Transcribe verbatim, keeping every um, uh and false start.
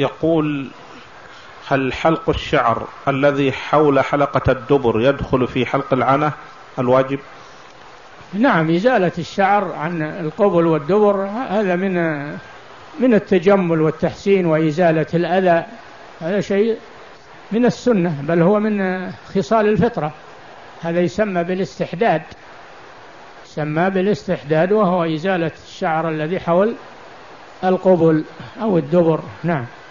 يقول هل حلق الشعر الذي حول حلقة الدبر يدخل في حلق العنة الواجب؟ نعم، إزالة الشعر عن القبل والدبر هذا من من التجمل والتحسين وإزالة الأذى، هذا شيء من السنة، بل هو من خصال الفطرة. هذا يسمى بالاستحداد، يسمى بالاستحداد وهو إزالة الشعر الذي حول القبل أو الدبر. نعم.